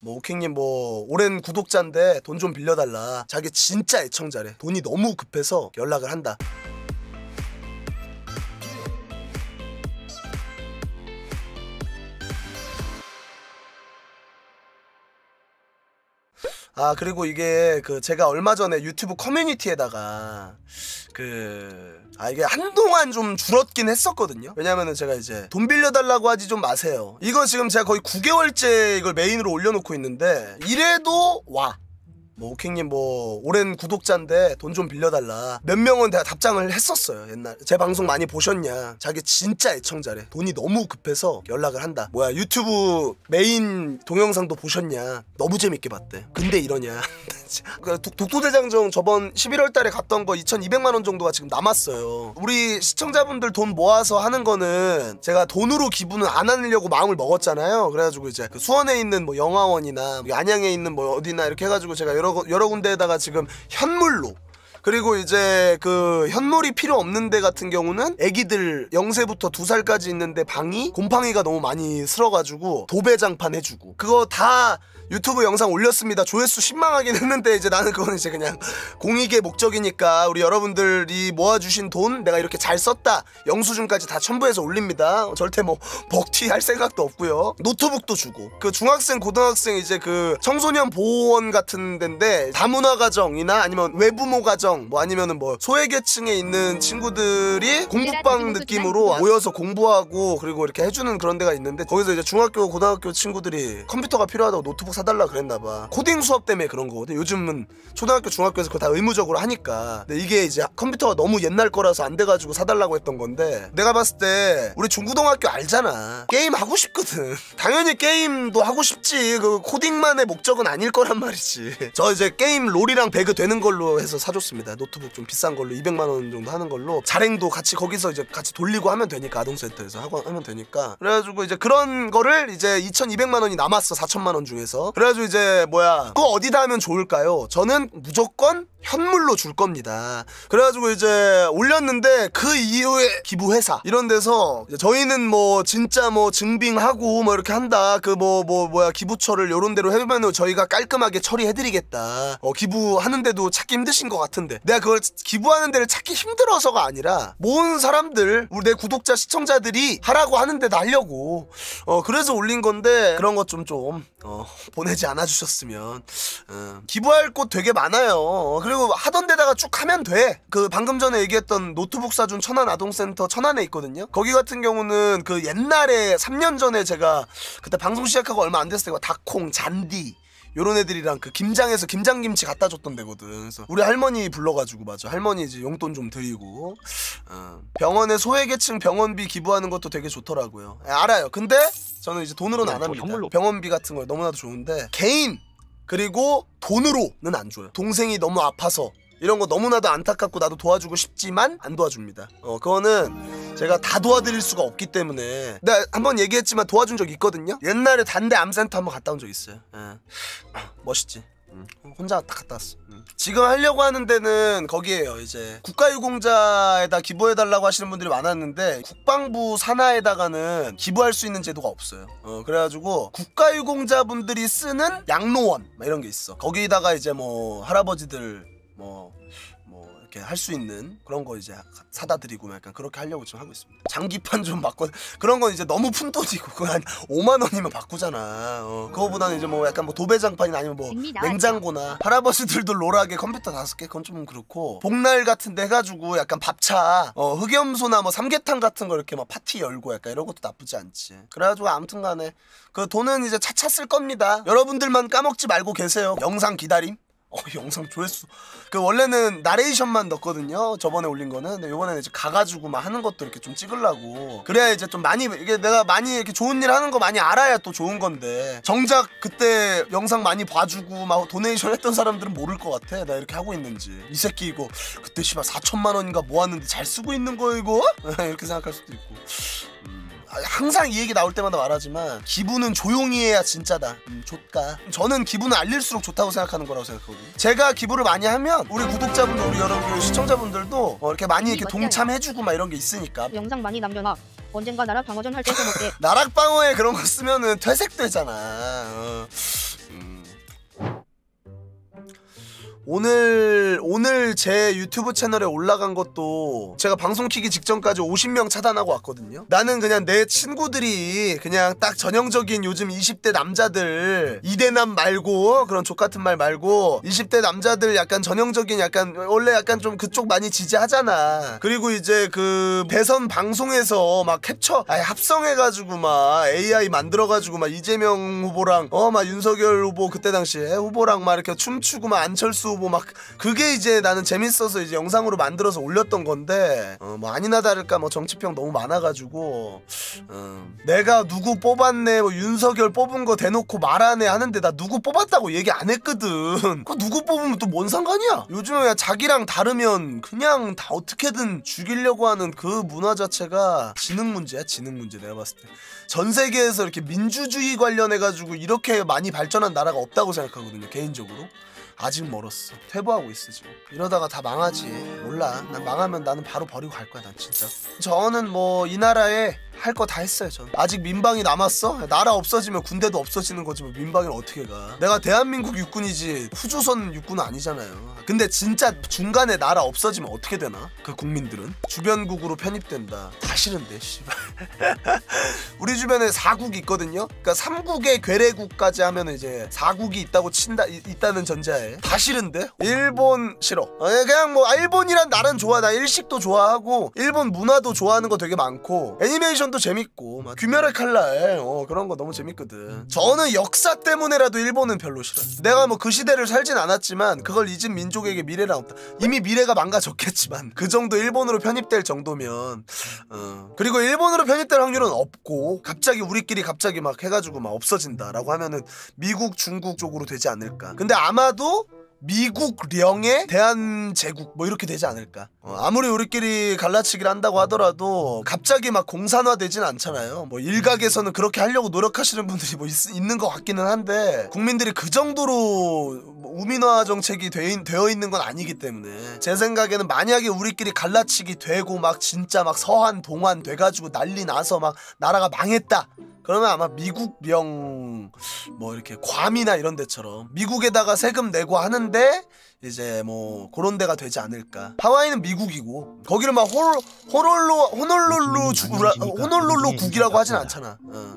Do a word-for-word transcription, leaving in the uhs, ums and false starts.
뭐 오킹님 뭐 오랜 구독자인데 돈 좀 빌려달라. 자기 진짜 애청자래. 돈이 너무 급해서 연락을 한다. 아 그리고 이게 그 제가 얼마 전에 유튜브 커뮤니티에다가 그 아 이게 한동안 좀 줄었긴 했었거든요. 왜냐면은 제가 이제 돈 빌려달라고 하지 좀 마세요. 이거 지금 제가 거의 구 개월째 이걸 메인으로 올려놓고 있는데 이래도 와 뭐 오킹님 뭐 오랜 구독자인데 돈 좀 빌려달라. 몇 명은 내가 답장을 했었어요. 옛날 제 방송 많이 보셨냐. 자기 진짜 애청자래. 돈이 너무 급해서 연락을 한다. 뭐야 유튜브 메인 동영상도 보셨냐. 너무 재밌게 봤대. 근데 이러냐. 독도대장정 저번 십일월 달에 갔던 거 이천이백만 원 정도가 지금 남았어요. 우리 시청자분들 돈 모아서 하는 거는 제가 돈으로 기부는 안 하려고 마음을 먹었잖아요. 그래가지고 이제 그 수원에 있는 뭐 영화원이나 안양에 있는 뭐 어디나 이렇게 해가지고 제가 여러 여러 군데에다가 지금 현물로, 그리고 이제 그 현물이 필요 없는 데 같은 경우는 애기들 영 세부터 두 살까지 있는데 방이 곰팡이가 너무 많이 슬어가지고 도배장판 해주고 그거 다 유튜브 영상 올렸습니다. 조회수 십만하긴 했는데 이제 나는 그거는 이제 그냥 공익의 목적이니까 우리 여러분들이 모아주신 돈 내가 이렇게 잘 썼다 영수증까지 다 첨부해서 올립니다. 절대 뭐 먹튀 할 생각도 없고요. 노트북도 주고 그 중학생 고등학생 이제 그 청소년 보호원 같은 데인데 다문화 가정이나 아니면 외부모 가정 뭐 아니면은 뭐 소외계층에 있는 친구들이 공부방 느낌으로 모여서 공부하고 그리고 이렇게 해주는 그런 데가 있는데 거기서 이제 중학교 고등학교 친구들이 컴퓨터가 필요하다고 노트북 사달라 그랬나봐. 코딩 수업 때문에 그런 거거든. 요즘은 초등학교 중학교에서 그거 다 의무적으로 하니까. 근데 이게 이제 컴퓨터가 너무 옛날 거라서 안 돼가지고 사달라고 했던 건데 내가 봤을 때 우리 중고등학교 알잖아. 게임 하고 싶거든. 당연히 게임도 하고 싶지. 그 코딩만의 목적은 아닐 거란 말이지. 저 이제 게임 롤이랑 배그 되는 걸로 해서 사줬습니다. 노트북 좀 비싼 걸로 이백만 원 정도 하는 걸로 자랭도 같이 거기서 이제 같이 돌리고 하면 되니까 아동센터에서 하고 하면 되니까. 그래가지고 이제 그런 거를 이제 이천이백만 원이 남았어. 사천만 원 중에서. 그래가지고 이제 뭐야 그거 어디다 하면 좋을까요? 저는 무조건 현물로 줄 겁니다. 그래가지고 이제 올렸는데 그 이후에 기부회사 이런 데서 저희는 뭐 진짜 뭐 증빙하고 뭐 이렇게 한다. 그 뭐 뭐 뭐야 기부처를 요런 대로 해보면 저희가 깔끔하게 처리해드리겠다. 어 기부하는데도 찾기 힘드신 것 같은데 내가 그걸 기부하는 데를 찾기 힘들어서가 아니라 모은 사람들 우리 내 구독자 시청자들이 하라고 하는데 하려고 어 그래서 올린 건데 그런 것 좀 좀 어 보내지 않아 주셨으면. 어, 기부할 곳 되게 많아요. 어, 그리고 하던 데다가 쭉 하면 돼. 그 방금 전에 얘기했던 노트북 사준 천안 아동센터 천안에 있거든요. 거기 같은 경우는 그 옛날에 삼 년 전에 제가 그때 방송 시작하고 얼마 안 됐을 때 닭콩 잔디 요런 애들이랑 그 김장에서 김장김치 갖다 줬던 데거든. 그래서 우리 할머니 불러가지고 맞아 할머니 이제 용돈 좀 드리고 어. 병원에 소외계층 병원비 기부하는 것도 되게 좋더라고요. 아, 알아요. 근데 저는 이제 돈으로는 안 합니다. 병원비 같은 거 너무나도 좋은데 개인 그리고 돈으로는 안 줘요. 동생이 너무 아파서 이런 거 너무나도 안타깝고 나도 도와주고 싶지만 안 도와줍니다. 어 그거는 제가 다 도와드릴 수가 없기 때문에. 내가 한번 얘기했지만 도와준 적 있거든요. 옛날에 단대 암센터 한번 갔다 온 적 있어요. 예. 멋있지. 응. 혼자 딱 갔다 왔어. 응. 지금 하려고 하는 데는 거기에요. 이제 국가유공자에다 기부해달라고 하시는 분들이 많았는데 국방부 산하에다가는 기부할 수 있는 제도가 없어요. 어 그래가지고 국가유공자분들이 쓰는 양로원 막 이런 게 있어. 거기다가 이제 뭐 할아버지들 뭐, 뭐 이렇게 할 수 있는 그런 거 이제 사다 드리고 약간 그렇게 하려고 지금 하고 있습니다. 장기판 좀 바꿔 그런 건 이제 너무 푼 돈이고 그거 한 오만 원이면 바꾸잖아. 어, 그거보다는 이제 뭐 약간 뭐 도배장판이나 아니면 뭐 냉장고나 할아버지들도 롤하게 컴퓨터 다섯 개 그건 좀 그렇고 복날 같은 데 해가지고 약간 밥차 어, 흑염소나 뭐 삼계탕 같은 거 이렇게 막 파티 열고 약간 이런 것도 나쁘지 않지. 그래가지고 아무튼간에 그 돈은 이제 차차 쓸 겁니다. 여러분들만 까먹지 말고 계세요. 영상 기다림. 어, 영상 조회수 그 원래는 나레이션만 넣었거든요. 저번에 올린 거는. 근데 요번에는 이제 가가지고 막 하는 것도 이렇게 좀 찍으려고. 그래야 이제 좀 많이 이게 내가 많이 이렇게 좋은 일 하는 거 많이 알아야 또 좋은 건데 정작 그때 영상 많이 봐주고 막 도네이션 했던 사람들은 모를 것 같아. 나 이렇게 하고 있는지. 이 새끼 이거 그때 씨발 사천만 원인가 모았는데 잘 쓰고 있는 거 이거? 이렇게 생각할 수도 있고. 음. 항상 이 얘기 나올 때마다 말하지만 기부는 조용히 해야 진짜다. 음, 좋다. 저는 기부는 알릴수록 좋다고 생각하는 거라고 생각하거든요. 제가 기부를 많이 하면 우리 구독자분들 우리 여러분 시청자분들도 어, 이렇게 많이 이렇게 동참해주고 막 이런 게 있으니까. 영상 많이 남겨놔. 언젠가 나락 방어전 할 때 써먹게. 나락 방어에 그런 거 쓰면은 퇴색되잖아. 어. 오늘 오늘 제 유튜브 채널에 올라간 것도 제가 방송 키기 직전까지 오십 명 차단하고 왔거든요. 나는 그냥 내 친구들이 그냥 딱 전형적인 요즘 이십 대 남자들 이대남 말고 그런 족같은 말 말고 이십 대 남자들 약간 전형적인 약간 원래 약간 좀 그쪽 많이 지지하잖아. 그리고 이제 그 대선 방송에서 막 캡처 아니 합성해가지고 막 에이아이 만들어가지고 막 이재명 후보랑 어 막 윤석열 후보 그때 당시에 후보랑 막 이렇게 춤추고 막 안철수 뭐 막 그게 이제 나는 재밌어서 이제 영상으로 만들어서 올렸던 건데 어 뭐 아니나 다를까 뭐 정치평 너무 많아가지고 어 내가 누구 뽑았네 뭐 윤석열 뽑은 거 대놓고 말하네 하는데 나 누구 뽑았다고 얘기 안 했거든. 그 누구 뽑으면 또 뭔 상관이야. 요즘에 그냥 자기랑 다르면 그냥 다 어떻게든 죽이려고 하는 그 문화 자체가 지능 문제야. 지능 문제. 내가 봤을 때 전 세계에서 이렇게 민주주의 관련해가지고 이렇게 많이 발전한 나라가 없다고 생각하거든요. 개인적으로 아직 멀었어. 퇴보하고 있어 지금. 이러다가 다 망하지. 몰라. 난 망하면 나는 바로 버리고 갈 거야. 난 진짜. 저는 뭐 이 나라에 할 거 다 했어요. 전 아직 민방위 남았어? 나라 없어지면 군대도 없어지는 거지 뭐 민방위를 어떻게 가. 내가 대한민국 육군이지 후조선 육군은 아니잖아요. 근데 진짜 중간에 나라 없어지면 어떻게 되나? 그 국민들은? 주변국으로 편입된다. 다 싫은데 씨발. 우리 주변에 사국이 있거든요? 그러니까 삼국의 괴뢰국까지 하면 이제 사국이 있다고 친다, 이, 있다는 전제하에 다 싫은데? 일본 싫어. 그냥 뭐 일본이란 나라는 좋아. 나 일식도 좋아하고 일본 문화도 좋아하는 거 되게 많고 애니메이션 도 재밌고 막 귀멸의 칼날 어 그런 거 너무 재밌거든. 저는 역사 때문에라도 일본은 별로 싫어. 내가 뭐 그 시대를 살진 않았지만 그걸 잊은 민족에게 미래란 없다. 이미 미래가 망가졌겠지만 그 정도 일본으로 편입될 정도면 어 그리고 일본으로 편입될 확률은 없고 갑자기 우리끼리 갑자기 막 해가지고 막 없어진다라고 하면은 미국 중국 쪽으로 되지 않을까. 근데 아마도 미국령의 대한제국 뭐 이렇게 되지 않을까. 어, 아무리 우리끼리 갈라치기를 한다고 하더라도 갑자기 막 공산화되진 않잖아요. 뭐 일각에서는 그렇게 하려고 노력하시는 분들이 뭐 있, 있는 것 같기는 한데 국민들이 그 정도로 뭐 우민화 정책이 되, 되어 있는 건 아니기 때문에 제 생각에는 만약에 우리끼리 갈라치기 되고 막 진짜 막 서한 동한 돼가지고 난리 나서 막 나라가 망했다 그러면 아마 미국령 뭐 이렇게 괌이나 이런 데처럼 미국에다가 세금 내고 하는데 이제 뭐 그런 데가 되지 않을까. 하와이는 미국이고 거기를 막 홀, 호롤로 호놀룰루 호놀룰루 국이라고 하진 않잖아. 어.